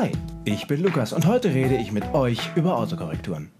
Hi, ich bin Lukas und heute rede ich mit euch über Autokorrekturen.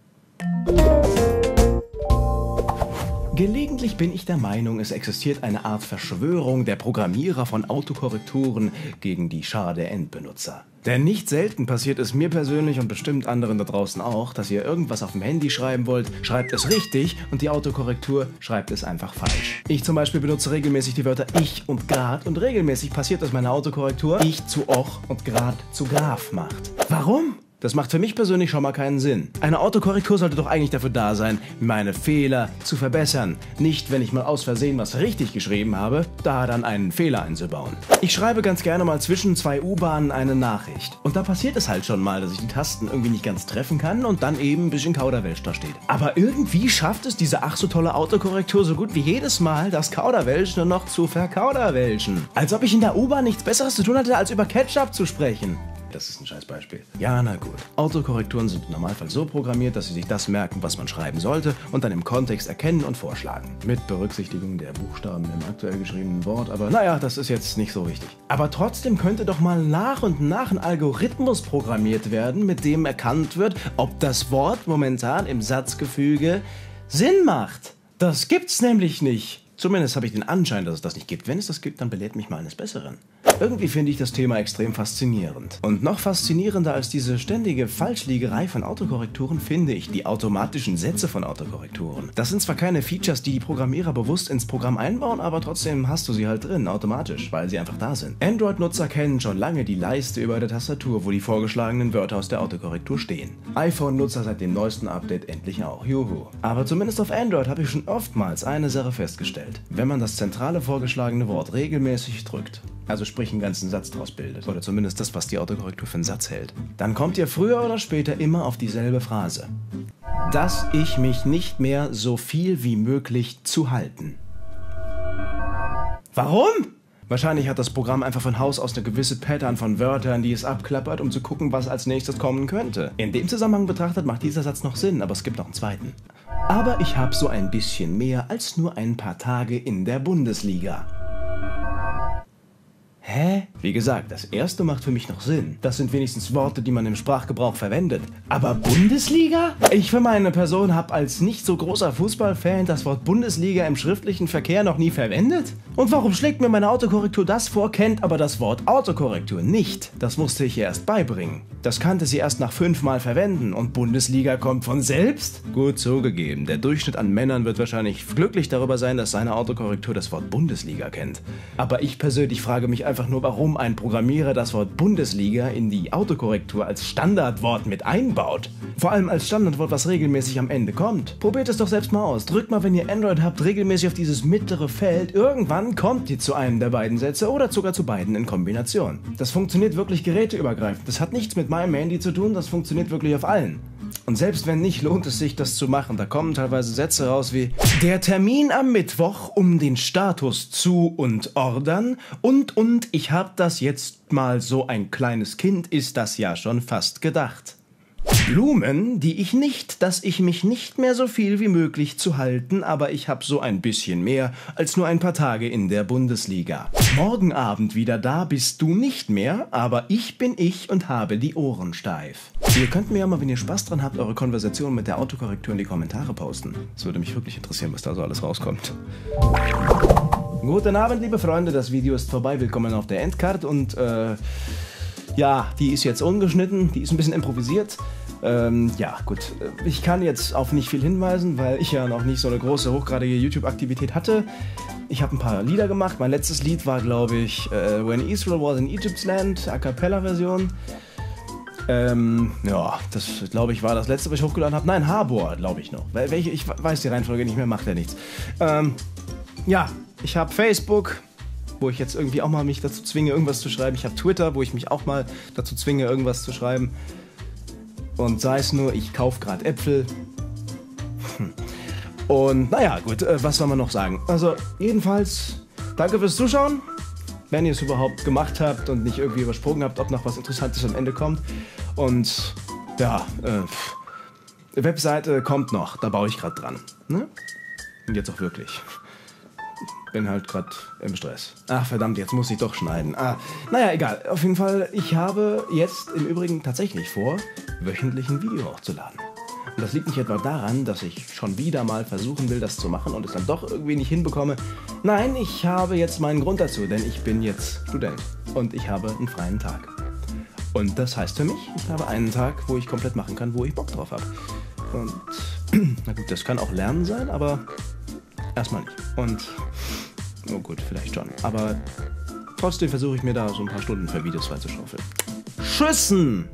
Gelegentlich bin ich der Meinung, es existiert eine Art Verschwörung der Programmierer von Autokorrekturen gegen die Schar der Endbenutzer. Denn nicht selten passiert es mir persönlich und bestimmt anderen da draußen auch, dass ihr irgendwas auf dem Handy schreiben wollt, schreibt es richtig und die Autokorrektur schreibt es einfach falsch. Ich zum Beispiel benutze regelmäßig die Wörter ich und grad und regelmäßig passiert, dass meine Autokorrektur ich zu och und grad zu graf macht. Warum? Das macht für mich persönlich schon mal keinen Sinn. Eine Autokorrektur sollte doch eigentlich dafür da sein, meine Fehler zu verbessern. Nicht, wenn ich mal aus Versehen was richtig geschrieben habe, da dann einen Fehler einzubauen. Ich schreibe ganz gerne mal zwischen zwei U-Bahnen eine Nachricht. Und da passiert es halt schon mal, dass ich die Tasten irgendwie nicht ganz treffen kann und dann eben ein bisschen Kauderwelsch da steht. Aber irgendwie schafft es diese ach so tolle Autokorrektur so gut wie jedes Mal, das Kauderwelsch nur noch zu verkauderwelschen. Als ob ich in der U-Bahn nichts Besseres zu tun hatte, als über Ketchup zu sprechen. Das ist ein scheiß Beispiel. Ja, na gut. Autokorrekturen sind im Normalfall so programmiert, dass sie sich das merken, was man schreiben sollte und dann im Kontext erkennen und vorschlagen. Mit Berücksichtigung der Buchstaben im aktuell geschriebenen Wort, aber naja, das ist jetzt nicht so wichtig. Aber trotzdem könnte doch mal nach und nach ein Algorithmus programmiert werden, mit dem erkannt wird, ob das Wort momentan im Satzgefüge Sinn macht. Das gibt's nämlich nicht. Zumindest habe ich den Anschein, dass es das nicht gibt. Wenn es das gibt, dann belehrt mich mal eines Besseren. Irgendwie finde ich das Thema extrem faszinierend. Und noch faszinierender als diese ständige Falschliegerei von Autokorrekturen finde ich die automatischen Sätze von Autokorrekturen. Das sind zwar keine Features, die die Programmierer bewusst ins Programm einbauen, aber trotzdem hast du sie halt drin, automatisch, weil sie einfach da sind. Android-Nutzer kennen schon lange die Leiste über der Tastatur, wo die vorgeschlagenen Wörter aus der Autokorrektur stehen. iPhone-Nutzer seit dem neuesten Update endlich auch, juhu. Aber zumindest auf Android habe ich schon oftmals eine Sache festgestellt. Wenn man das zentrale vorgeschlagene Wort regelmäßig drückt, also sprich einen ganzen Satz daraus bildet, oder zumindest das, was die Autokorrektur für einen Satz hält, dann kommt ihr früher oder später immer auf dieselbe Phrase. Dass ich mich nicht mehr so viel wie möglich zu halten. Warum? Wahrscheinlich hat das Programm einfach von Haus aus eine gewisse Pattern von Wörtern, die es abklappert, um zu gucken, was als nächstes kommen könnte. In dem Zusammenhang betrachtet macht dieser Satz noch Sinn, aber es gibt noch einen zweiten. Aber ich habe so ein bisschen mehr als nur ein paar Tage in der Bundesliga. Hä? Wie gesagt, das erste macht für mich noch Sinn. Das sind wenigstens Worte, die man im Sprachgebrauch verwendet. Aber Bundesliga? Ich für meine Person habe als nicht so großer Fußballfan das Wort Bundesliga im schriftlichen Verkehr noch nie verwendet. Und warum schlägt mir meine Autokorrektur das vor, kennt aber das Wort Autokorrektur nicht? Das musste ich ihr erst beibringen. Das kannte sie erst nach 5 Mal verwenden und Bundesliga kommt von selbst? Gut zugegeben, der Durchschnitt an Männern wird wahrscheinlich glücklich darüber sein, dass seine Autokorrektur das Wort Bundesliga kennt. Aber ich persönlich frage mich einfach nur, warum ein Programmierer das Wort Bundesliga in die Autokorrektur als Standardwort mit einbaut. Vor allem als Standardwort, was regelmäßig am Ende kommt. Probiert es doch selbst mal aus. Drückt mal, wenn ihr Android habt, regelmäßig auf dieses mittlere Feld. Irgendwann kommt die zu einem der beiden Sätze oder sogar zu beiden in Kombination. Das funktioniert wirklich geräteübergreifend. Das hat nichts mit meinem Handy zu tun, das funktioniert wirklich auf allen. Und selbst wenn nicht, lohnt es sich, das zu machen. Da kommen teilweise Sätze raus wie der Termin am Mittwoch, um den Status zu unterordern und ich hab das jetzt mal so ein kleines Kind, ist das ja schon fast gedacht. Blumen, die ich nicht, dass ich mich nicht mehr so viel wie möglich zu halten, aber ich hab so ein bisschen mehr als nur ein paar Tage in der Bundesliga. Morgen Abend wieder da bist du nicht mehr, aber ich bin ich und habe die Ohren steif. Ihr könnt mir ja mal, wenn ihr Spaß dran habt, eure Konversation mit der Autokorrektur in die Kommentare posten. Es würde mich wirklich interessieren, was da so alles rauskommt. Guten Abend, liebe Freunde, das Video ist vorbei. Willkommen auf der Endcard und ja, die ist jetzt ungeschnitten, die ist ein bisschen improvisiert. Ja, gut. Ich kann jetzt auf nicht viel hinweisen, weil ich ja noch nicht so eine große, hochgradige YouTube-Aktivität hatte. Ich habe ein paar Lieder gemacht. Mein letztes Lied war, glaube ich, When Israel Was in Egypt's Land, a cappella-Version. Ja, das, glaube ich, war das letzte, was ich hochgeladen habe. Nein, Harbor, glaube ich noch. Welche, ich weiß die Reihenfolge nicht mehr, macht ja nichts. Ja, ich habe Facebook, wo ich jetzt irgendwie auch mal mich dazu zwinge, irgendwas zu schreiben. Ich habe Twitter, wo ich mich auch mal dazu zwinge, irgendwas zu schreiben. Und sei es nur, ich kaufe gerade Äpfel. Und naja, gut, was soll man noch sagen? Also jedenfalls, danke fürs Zuschauen. Wenn ihr es überhaupt gemacht habt und nicht irgendwie übersprungen habt, ob noch was Interessantes am Ende kommt. Und ja, Webseite kommt noch, da baue ich gerade dran. Ne? Und jetzt auch wirklich. bin halt gerade im Stress. Ach verdammt, jetzt muss ich doch schneiden. Ah, naja, egal. Auf jeden Fall, ich habe jetzt im Übrigen tatsächlich vor, wöchentlich ein Video hochzuladen. Und das liegt nicht etwa daran, dass ich schon wieder mal versuchen will, das zu machen und es dann doch irgendwie nicht hinbekomme. Nein, ich habe jetzt meinen Grund dazu, denn ich bin jetzt Student und ich habe einen freien Tag. Und das heißt für mich, ich habe einen Tag, wo ich komplett machen kann, wo ich Bock drauf habe. Und na gut, das kann auch Lernen sein, aber erstmal nicht. Und, oh gut, vielleicht schon. Aber trotzdem versuche ich mir da so ein paar Stunden für Videos freizuschaufeln. Tschüssen!